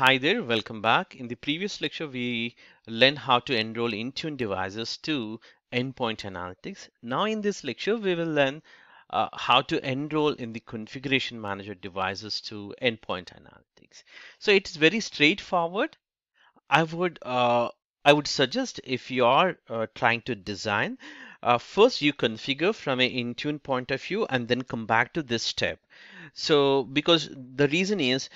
Hi there, welcome back. In the previous lecture, we learned how to enroll Intune devices to Endpoint Analytics. Now in this lecture, we will learn how to enroll in the Configuration Manager devices to Endpoint Analytics. So it is very straightforward. I would suggest if you are trying to design, first you configure from an Intune point of view and then come back to this step. So because the reason is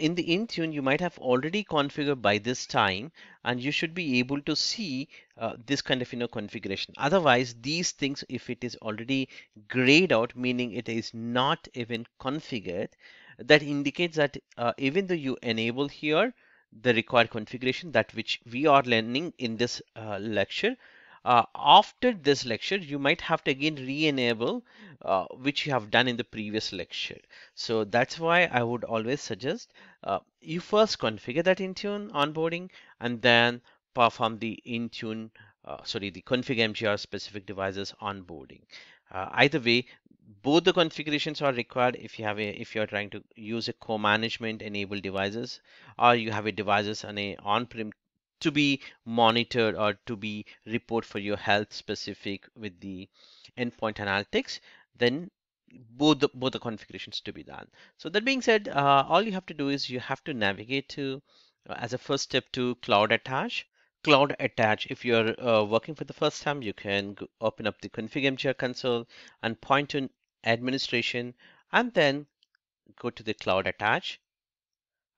in the Intune you might have already configured by this time and you should be able to see this kind of configuration. Otherwise these things, if it is already grayed out, meaning it is not even configured, that indicates that even though you enable here the required configuration, that which we are learning in this lecture, after this lecture you might have to again re-enable which you have done in the previous lecture. So that's why I would always suggest you first configure that Intune onboarding and then perform the Intune the config MGR specific devices onboarding. Either way, both the configurations are required if you have if you are trying to use a co-management enabled devices, or you have a devices on a on-prem to be monitored or to be report for your health specific with the Endpoint Analytics, then both the configurations to be done. So that being said, all you have to do is you have to navigate to as a first step to Cloud Attach. Cloud Attach, if you're working for the first time, you can open up the Config MGR console and point to administration and then go to the Cloud Attach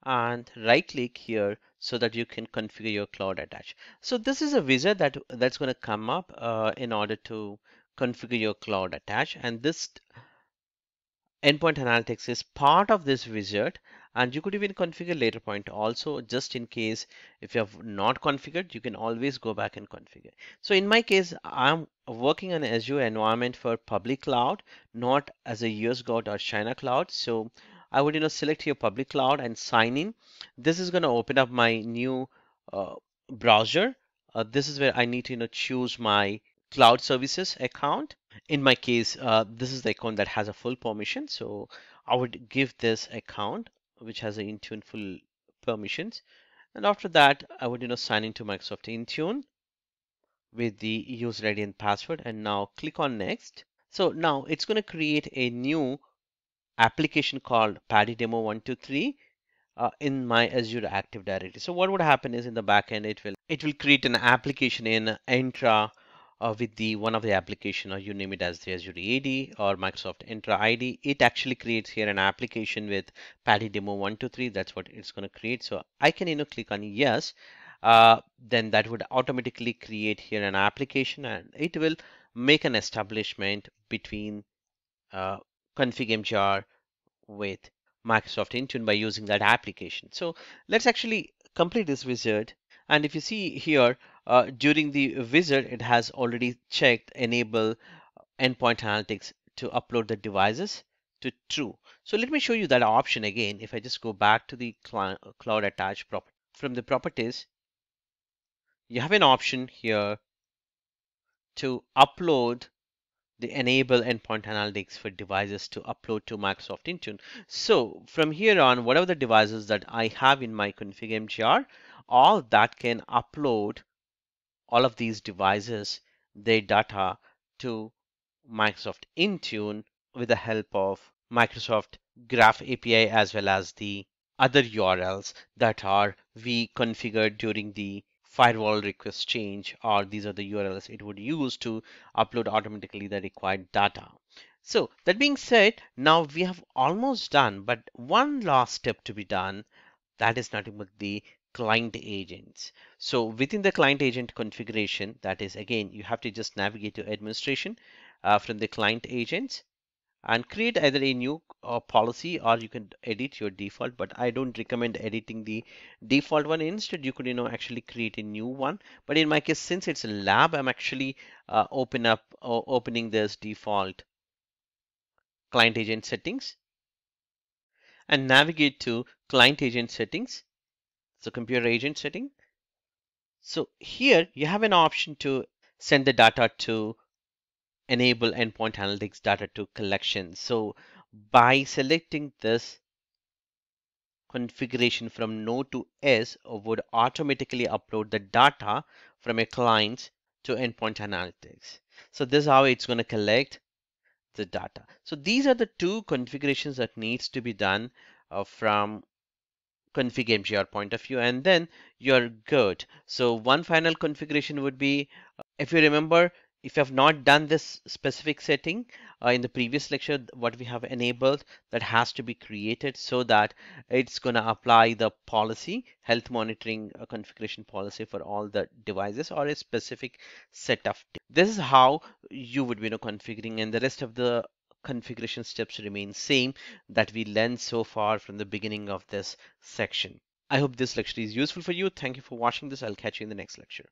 and right click here so that you can configure your Cloud Attach. So this is a wizard that's going to come up in order to configure your Cloud Attach, and this Endpoint Analytics is part of this wizard, and you could even configure later point also, just in case if you have not configured, you can always go back and configure. So in my case, I'm working on Azure environment for public cloud, not as a US cloud or China cloud. So I would select your public cloud and sign in. This is going to open up my new browser. This is where I need to choose my cloud services account. In my case, this is the account that has a full permission, so I would give this account which has an Intune full permissions, and after that I would sign into Microsoft Intune with the user ID and password, and now click on next. So now it's going to create a new application called Paddy demo 1 2 3 in my Azure Active Directory. So what would happen is in the backend it will create an application in Entra with the one of the application, or you name it as the Azure AD or Microsoft Entra ID. It actually creates here an application with Paddy demo 1 2 3. That's what it's going to create. So I can click on yes, then that would automatically create here an application, and it will make an establishment between config MGR with Microsoft Intune by using that application. So let's actually complete this wizard. And if you see here, during the wizard, it has already checked enable Endpoint Analytics to upload the devices to true. So let me show you that option again. If I just go back to the Cloud Attach property, from the properties, you have an option here to upload the enable Endpoint Analytics for devices to upload to Microsoft Intune. So from here on, whatever the devices that I have in my config MGR, all that can upload all of these devices, their data to Microsoft Intune with the help of Microsoft Graph API as well as the other URLs that are we configured during the firewall request change, or these are the URLs it would use to upload automatically the required data. So that being said, now we have almost done, but one last step to be done, that is nothing but the client agents. So within the client agent configuration, that is again, you have to just navigate to administration from the client agents and create either a new policy, or you can edit your default, but I don't recommend editing the default one. Instead you could actually create a new one, but in my case, since it's a lab, I'm actually opening this default client agent settings and navigate to client agent settings. So computer agent setting. So here you have an option to send the data to enable Endpoint Analytics data to collection. So by selecting this configuration from node to S would automatically upload the data from a client to Endpoint Analytics. So this is how it's going to collect the data. So these are the two configurations that needs to be done from ConfigMGR point of view, and then you're good. So one final configuration would be, if you remember, if you have not done this specific setting in the previous lecture, what we have enabled, that has to be created so that it's going to apply the policy, health monitoring configuration policy for all the devices or a specific set of. This is how you would be configuring, and the rest of the configuration steps remain same that we learned so far from the beginning of this section. I hope this lecture is useful for you. Thank you for watching this. I'll catch you in the next lecture.